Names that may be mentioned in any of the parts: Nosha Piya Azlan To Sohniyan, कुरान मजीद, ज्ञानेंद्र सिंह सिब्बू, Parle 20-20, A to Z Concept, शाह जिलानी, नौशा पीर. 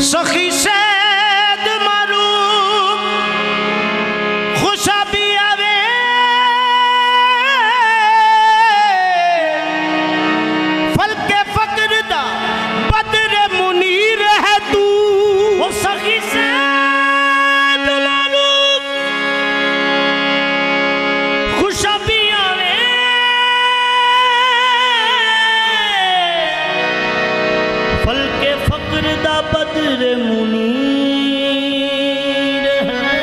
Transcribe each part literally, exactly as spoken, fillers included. सखी सैद मरूम खुशा पिया वे फलके फकर दा बदर मुनीर है तू। वो सखी सैद मरूम खुशा पिया वे फलके फकर दा बदर मुनीर है।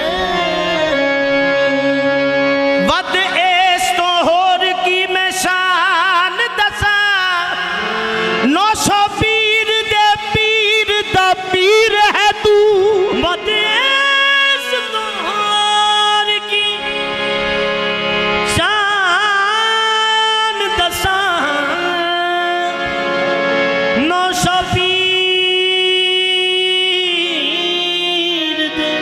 बद एस तो होर की मैं शान दसा नौशो पीर दे पीर दा पीर है तू। बद एस तो होर की शान दसा नौशो पीर दे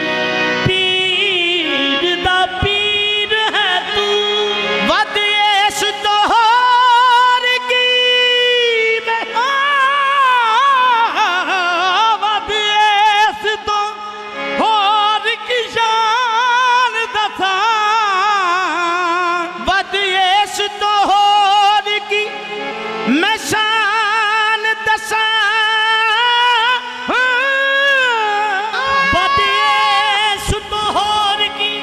पीर दा पीर है तू। वद एस तोहर की बहा वद एस तोहर की शान दसा वद एस तोहर की मैं शान दसा वद एस तोहर की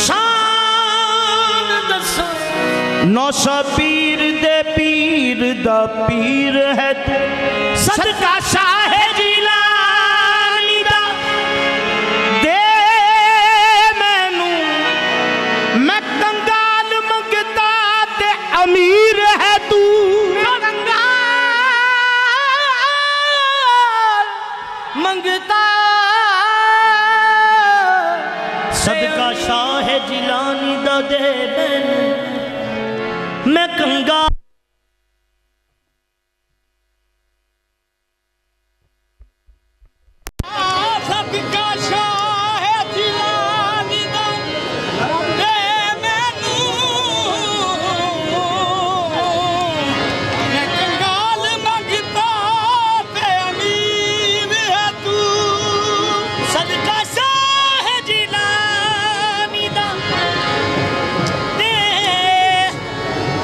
शान दसा नौशा पीर दे पीर दा पीर है तू। सदका शाह जिलानी दा दे मैनू मैं कंगाल मंगता ते अमीर है तू। कंगाल मंगता सदका शाह जिलानी दा दे मैनू मैं कंगाल सबका शाह जिलानी दा दे मैनू मैं कंगाल मंगता ते अमीर है तू। सदका शाह जिलानी दा दे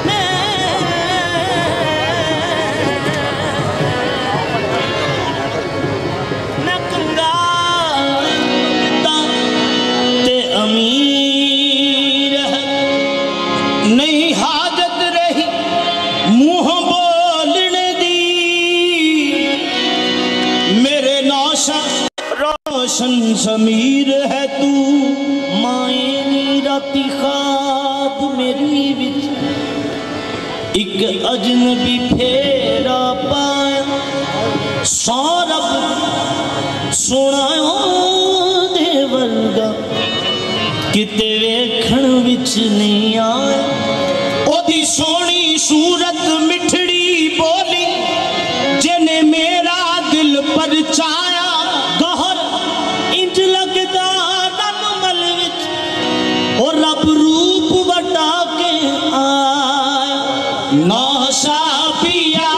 मैं मैं कंगाल मंगता ते अमीर है। नहीं हाजत रही मुँह बोलने दी मेरे नौशा रोशन समीर है तू। माए नी राती खाब मेरी विच इक अजनबी फेरा पाया सौरभ सोना दे वर्गा किते वेखण विच नहीं आया। ओदी सोहनी सूरत मिठड़ी बोली जिने मेरा दिल परचाया गहर इंज लगदा रनमल विच ओ रब रूप वटा के आया। नौशा पिया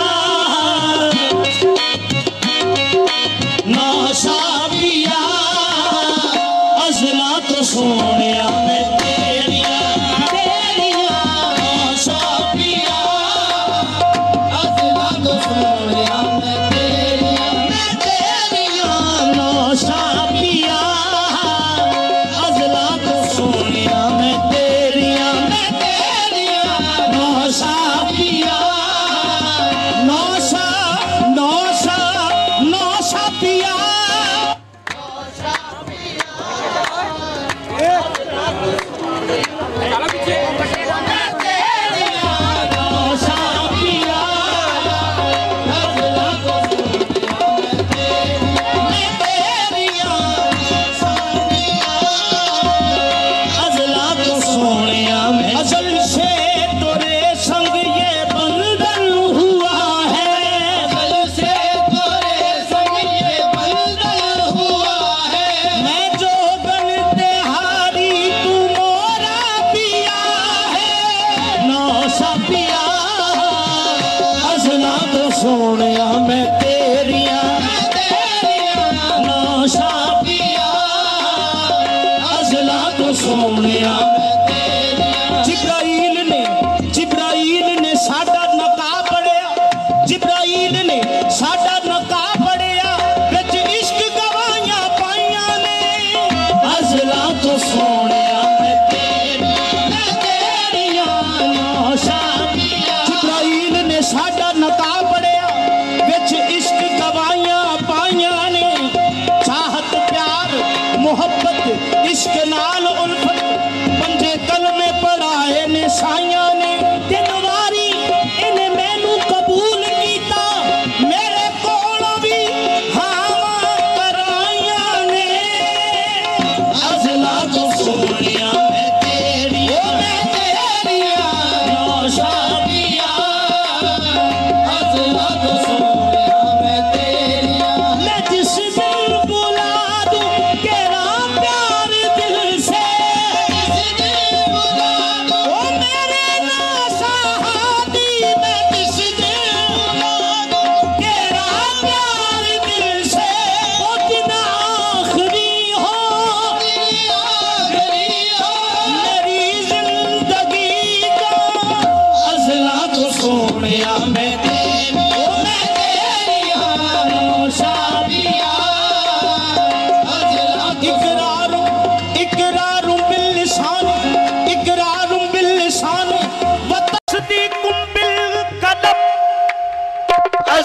नौशा पिया अज़लां तो सोहनियां।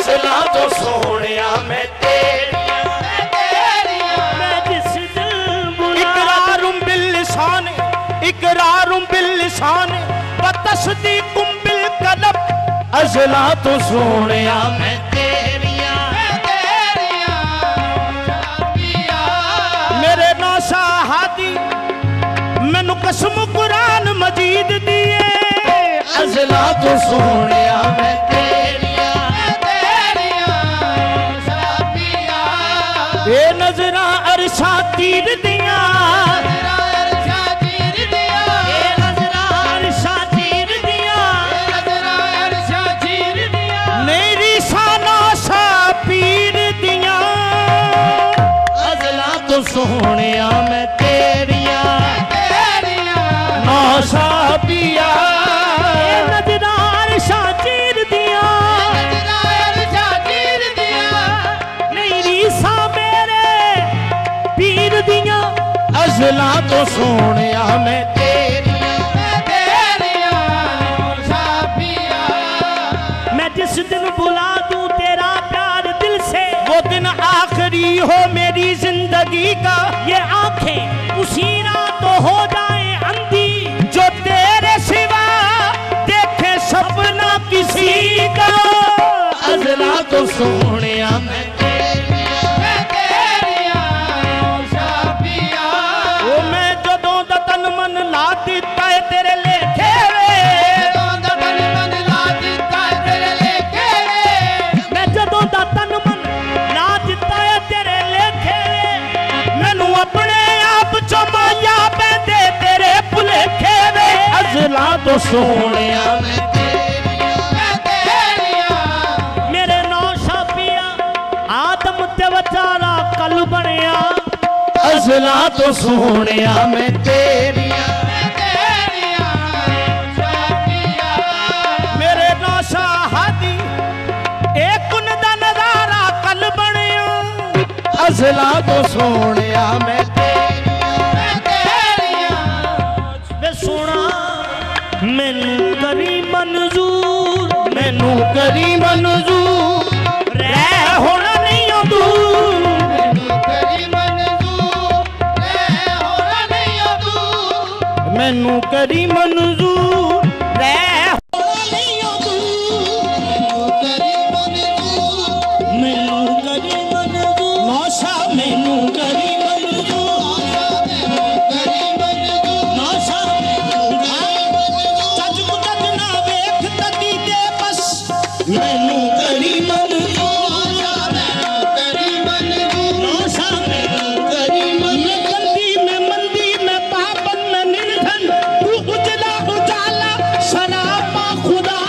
अज़लां तो सोहनिया मैं तेरियां मैं तेरियां मैं जिस दिल बुला इकरारुम बिल लिसान इकरारुम बिल लिसान व तस्दीकुम बिल क़ल्ब अज़लां तो सोहनिया मैं तेरियां मैं तेरियां नौशा पिया मेरे नौशा हादी मैनू कसम कुरान मजीद दी अज़लां तो सोहनिया मैं तेरिया मैं तेरिया नौशा पिया ए नजरां अरशा तीर दिया नजरां अरशा तीर दिया ए नजरां अरशा तीर दिया नजरां अरशा तीर दिया मेरी साना सा पीर दिया अज़लां तो सोहनिया मैं तेरिया मैं तेरिया नौशा पिया अज़लां तो सोहनिया मैं तेरियां मैं तेरियां नौशा पिया मैं जिस दिन बुला दूं तेरा प्यार दिल से वो दिन आखिरी हो मेरी जिंदगी का ये आंखें उसी रात तो हो जाए अंधी जो तेरे सिवा देखे सपना किसी का अज़लां तो सोहनिया मैं अज़लां तो सोहनिया मैं तेरियां मैं तेरियां मेरे नौशा पिया आदम ते बेचारा कल बनिया अज़लां तो सोहनिया मैं तेरियां मैं तेरियां नौशा पिया मेरे नौशा हादी एक उन दा नज़ारा कल बनिया अज़लां तो सोहनिया मैं मैनू करी मंजूर रह होना नहीं दूर मैनू करी मंजूर रह होना नहीं दूर मैनू करी मंजूर रह होना नहीं दूर मैनू करी मंजूर मैनू करी मंजूर नौशा मैनू करी मंजूर मैनू करी मंजूर नौशा सच मुझ ना देख तकी दे मैनू करी मंजूर नौशा मैनू करी मंजूर नौशा मैनू करी मंजूर गंदी में मंदी में पापन में निर्धन तू उजला उजाला शराबा खुदा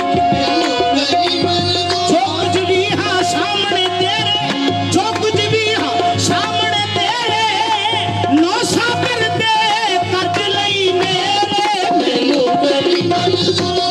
मैनू करी मंजूर जो कुछ भी हाँ सामने तेरे जो कुछ भी हाँ सामने तेरे नौशा पर दे कर्ज लई मेरे मैनू करी मंजूर नौशा मैनू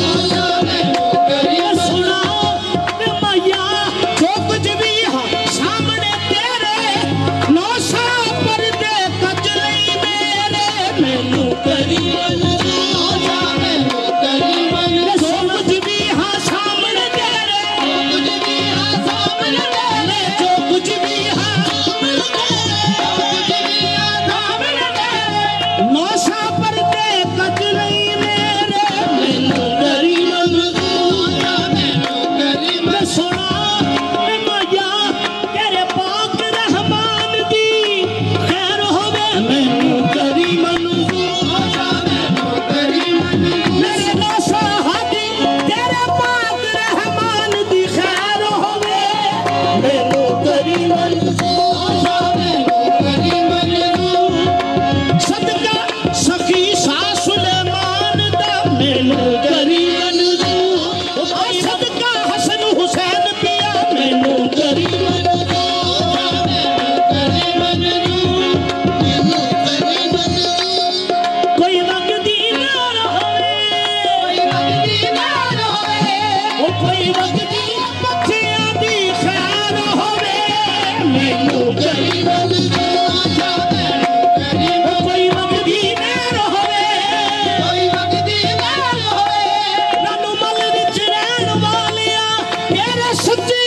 सच्चे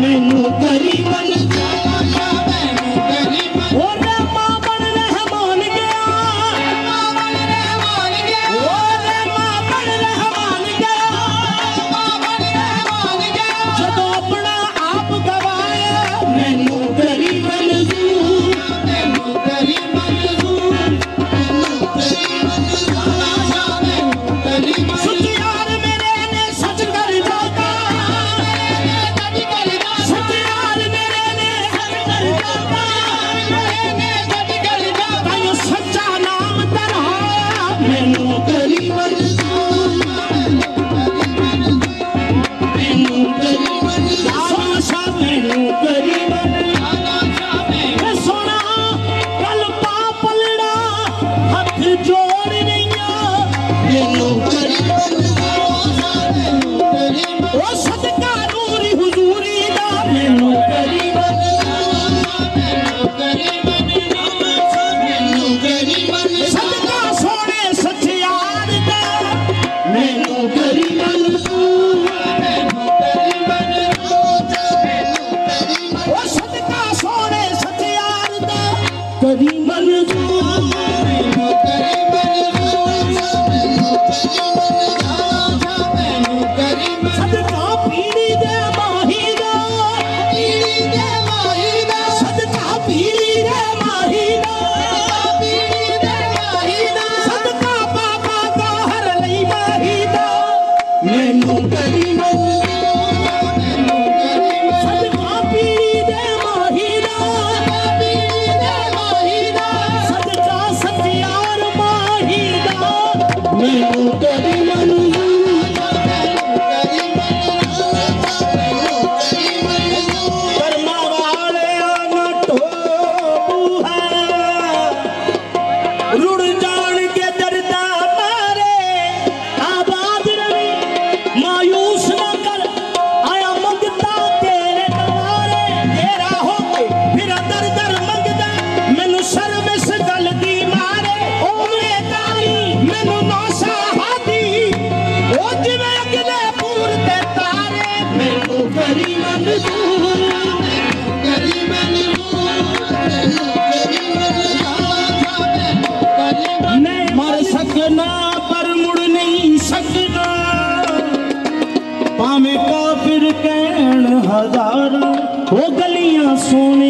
मैनू करी बन तू, मैनू करी बन तू, नोशा पिया अज़लन तो सोहनियां।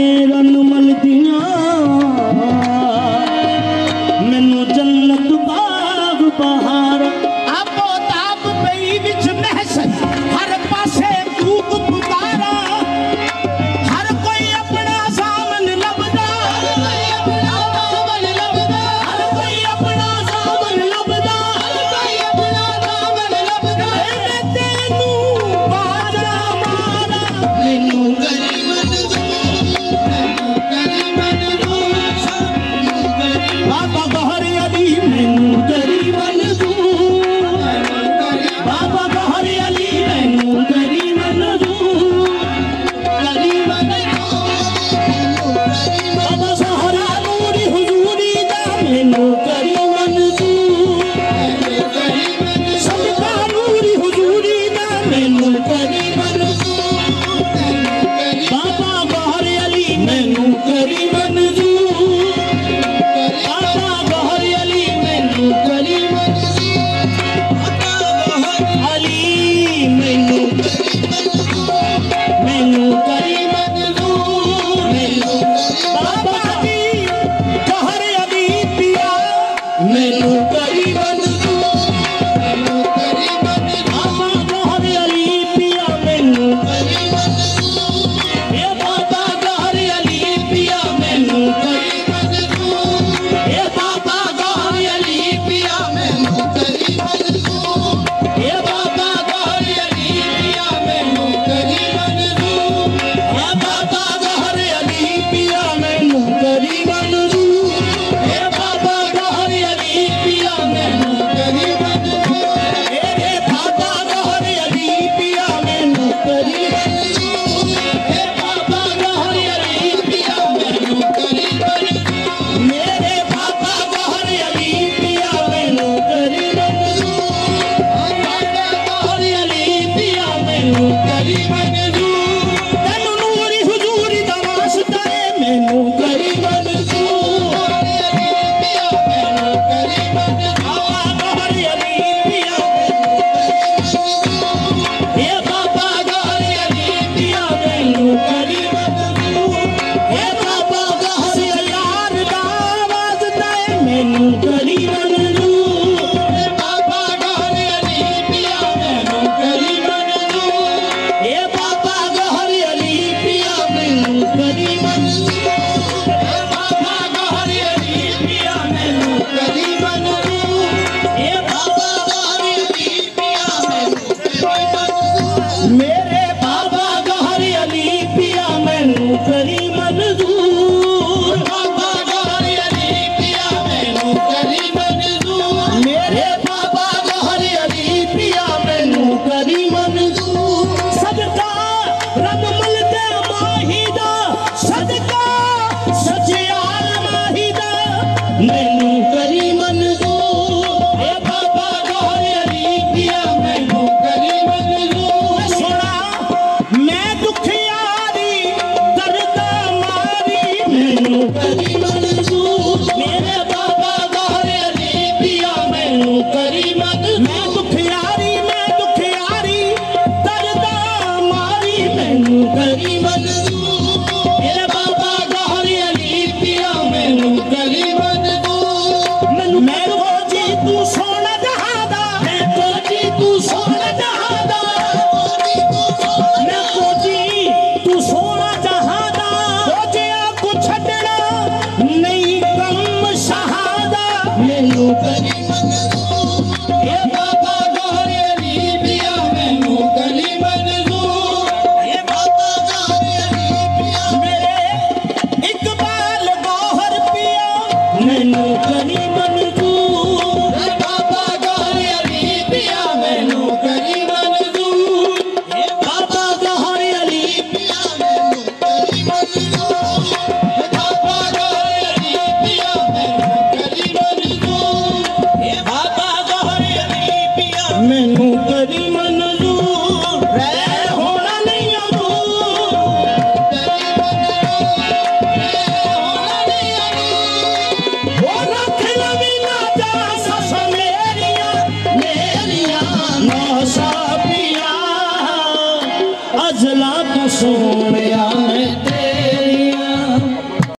अजला तो सोहनियां।